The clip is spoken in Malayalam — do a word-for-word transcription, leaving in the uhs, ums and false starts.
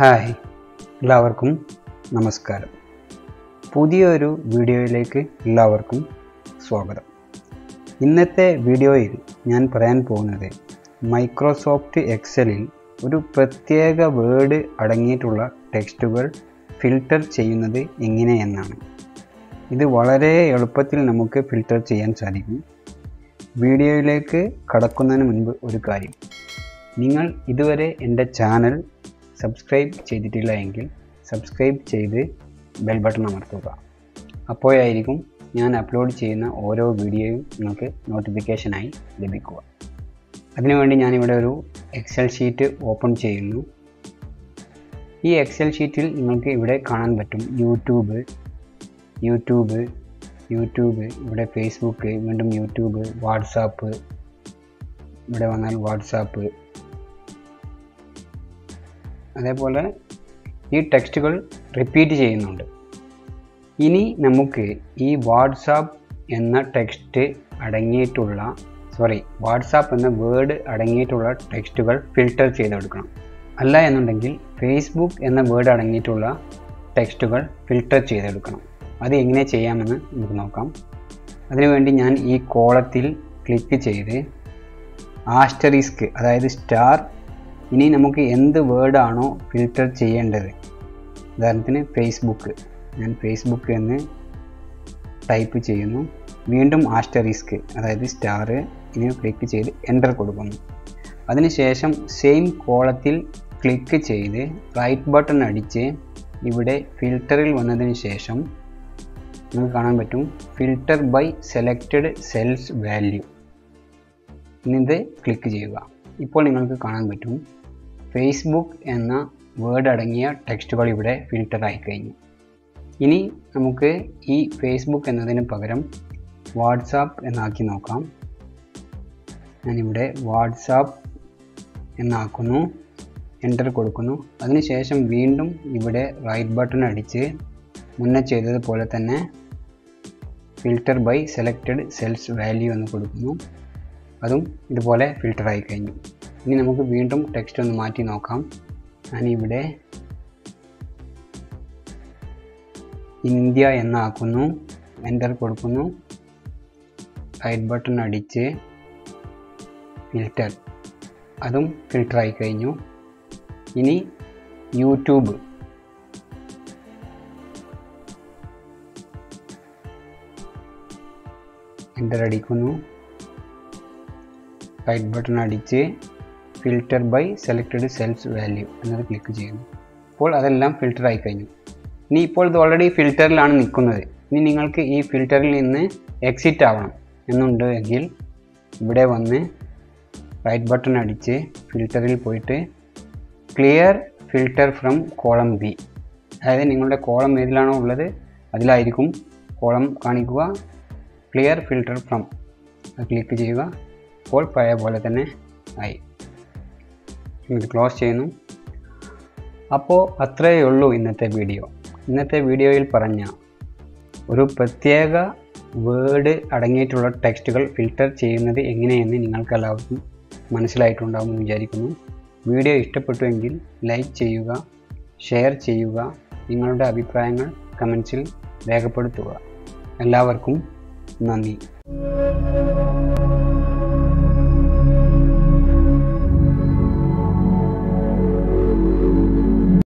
ഹായ്, എല്ലാവർക്കും നമസ്കാരം. പുതിയൊരു വീഡിയോയിലേക്ക് എല്ലാവർക്കും സ്വാഗതം. ഇന്നത്തെ വീഡിയോയിൽ ഞാൻ പറയാൻ പോകുന്നത് മൈക്രോസോഫ്റ്റ് എക്സലിൽ ഒരു പ്രത്യേക വേർഡ് അടങ്ങിയിട്ടുള്ള ടെക്സ്റ്റുകൾ ഫിൽട്ടർ ചെയ്യുന്നത് എങ്ങനെയെന്നാണ്. ഇത് വളരെ എളുപ്പത്തിൽ നമുക്ക് ഫിൽട്ടർ ചെയ്യാൻ സാധിക്കും. വീഡിയോയിലേക്ക് കടക്കുന്നതിന് മുൻപ് ഒരു കാര്യം, നിങ്ങൾ ഇതുവരെ എൻ്റെ ചാനൽ സബ്സ്ക്രൈബ് ചെയ്തിട്ടില്ല എങ്കിൽ സബ്സ്ക്രൈബ് ചെയ്ത് ബെൽ ബട്ടൺ അമർത്തുക. അപ്പോഴായിരിക്കും ഞാൻ അപ്ലോഡ് ചെയ്യുന്ന ഓരോ വീഡിയോയും നിങ്ങൾക്ക് നോട്ടിഫിക്കേഷനായി ലഭിക്കുക. അതിനുവേണ്ടി ഞാനിവിടെ ഒരു എക്സൽ ഷീറ്റ് ഓപ്പൺ ചെയ്യുന്നു. ഈ എക്സൽ ഷീറ്റിൽ നിങ്ങൾക്ക് ഇവിടെ കാണാൻ പറ്റും യൂട്യൂബ്, യൂട്യൂബ്, യൂട്യൂബ്, ഇവിടെ ഫേസ്ബുക്ക്, വീണ്ടും യൂട്യൂബ്, വാട്സാപ്പ്, ഇവിടെ വന്നാൽ വാട്സാപ്പ്. അതേപോലെ ഈ ടെക്സ്റ്റുകൾ റിപ്പീറ്റ് ചെയ്യുന്നുണ്ട്. ഇനി നമുക്ക് ഈ വാട്സാപ്പ് എന്ന ടെക്സ്റ്റ് അടങ്ങിയിട്ടുള്ള സോറി വാട്സാപ്പ് എന്ന വേർഡ് അടങ്ങിയിട്ടുള്ള ടെക്സ്റ്റുകൾ ഫിൽട്ടർ ചെയ്തെടുക്കണം. അല്ല എന്നുണ്ടെങ്കിൽ ഫേസ്ബുക്ക് എന്ന വേർഡ് അടങ്ങിയിട്ടുള്ള ടെക്സ്റ്റുകൾ ഫിൽട്ടർ ചെയ്തെടുക്കണം. അത് എങ്ങനെ ചെയ്യാമെന്ന് നമുക്ക് നോക്കാം. അതിനുവേണ്ടി ഞാൻ ഈ കോളത്തിൽ ക്ലിക്ക് ചെയ്ത് ആസ്റ്ററിസ്ക്, അതായത് സ്റ്റാർ. ഇനി നമുക്ക് എന്ത് വേർഡാണോ ഫിൽട്ടർ ചെയ്യേണ്ടത്, ഉദാഹരണത്തിന് ഫേസ്ബുക്ക്, ഞാൻ ഫേസ്ബുക്ക് എന്ന് ടൈപ്പ് ചെയ്യുന്നു. വീണ്ടും ആസ്റ്ററിസ്ക്, അതായത് സ്റ്റാർ, ഇനി ക്ലിക്ക് ചെയ്ത് എൻ്റർ കൊടുക്കുന്നു. അതിനുശേഷം സെയിം കോളത്തിൽ ക്ലിക്ക് ചെയ്ത് റൈറ്റ് ബട്ടൺ അടിച്ച് ഇവിടെ ഫിൽട്ടറിൽ വന്നതിന് ശേഷം നമുക്ക് കാണാൻ പറ്റും filter by selected cells value. ഇനിത് ക്ലിക്ക് ചെയ്യുക. ഇപ്പോൾ നിങ്ങൾക്ക് കാണാൻ പറ്റും ഫേസ്ബുക്ക് എന്ന വേർഡ് അടങ്ങിയ ടെക്സ്റ്റുകൾ ഇവിടെ ഫിൽട്ടർ ആയി കഴിഞ്ഞു. ഇനി നമുക്ക് ഈ ഫേസ്ബുക്ക് എന്നതിന് പകരം വാട്സാപ്പ് എന്നാക്കി നോക്കാം. ഞാനിവിടെ വാട്സാപ്പ് എന്നാക്കുന്നു, എൻ്റർ കൊടുക്കുന്നു. അതിനുശേഷം വീണ്ടും ഇവിടെ റൈറ്റ് ബട്ടൺ അടിച്ച് മുന്നേ ചെയ്തതുപോലെ തന്നെ filter by selected cells value എന്ന് കൊടുക്കുന്നു. അതും ഇതുപോലെ ഫിൽട്ടർ ആയി കഴിഞ്ഞു. ഇനി നമുക്ക് വീണ്ടും ടെക്സ്റ്റ് ഒന്ന് മാറ്റി നോക്കാം. ഞാനിവിടെ ഇന്ത്യ എന്നാക്കുന്നു, എൻ്റർ കൊടുക്കുന്നു. റൈറ്റ് ബട്ടൺ അടിച്ച് ഫിൽറ്റർ, അതും ഫിൽട്ടർ ആയി കഴിഞ്ഞു. ഇനി യൂട്യൂബ്, എൻ്റർ അടിക്കുന്നു. റൈറ്റ് ബട്ടൺ അടിച്ച് filter by selected cells value എന്നത് ക്ലിക്ക് ചെയ്യുന്നു. അപ്പോൾ അതെല്ലാം ഫിൽട്ടർ ആയി കഴിഞ്ഞു. ഇനി ഇപ്പോൾ ഇത് ഓൾറെഡി ഫിൽറ്ററിലാണ് നിൽക്കുന്നത്. ഇനി നിങ്ങൾക്ക് ഈ ഫിൽറ്ററിൽ നിന്ന് എക്സിറ്റ് ആവണം എന്നുണ്ട് എങ്കിൽ ഇവിടെ വന്ന് റൈറ്റ് ബട്ടൺ അടിച്ച് ഫിൽറ്ററിൽ പോയിട്ട് clear filter from column B, അതായത് നിങ്ങളുടെ കോളം ഏതിലാണോ ഉള്ളത് അതിലായിരിക്കും കോളം കാണിക്കുക. ക്ലിയർ ഫിൽറ്റർ ഫ്രം അത് ക്ലിക്ക് ചെയ്യുക. ഇപ്പോൾ പഴയ പോലെ തന്നെ ആയി. ഇത് ക്ലോസ് ചെയ്യുന്നു. അപ്പോൾ അത്രയേ ഉള്ളൂ ഇന്നത്തെ വീഡിയോ. ഇന്നത്തെ വീഡിയോയിൽ പറഞ്ഞ ഒരു പ്രത്യേക വേർഡ് അടങ്ങിയിട്ടുള്ള ടെക്സ്റ്റുകൾ ഫിൽട്ടർ ചെയ്യുന്നത് എങ്ങനെയെന്ന് നിങ്ങൾക്കെല്ലാവർക്കും മനസ്സിലായിട്ടുണ്ടാകുമെന്ന് വിചാരിക്കുന്നു. വീഡിയോ ഇഷ്ടപ്പെട്ടുവെങ്കിൽ ലൈക്ക് ചെയ്യുക, ഷെയർ ചെയ്യുക, നിങ്ങളുടെ അഭിപ്രായങ്ങൾ കമൻസിൽ രേഖപ്പെടുത്തുക. എല്ലാവർക്കും നന്ദി.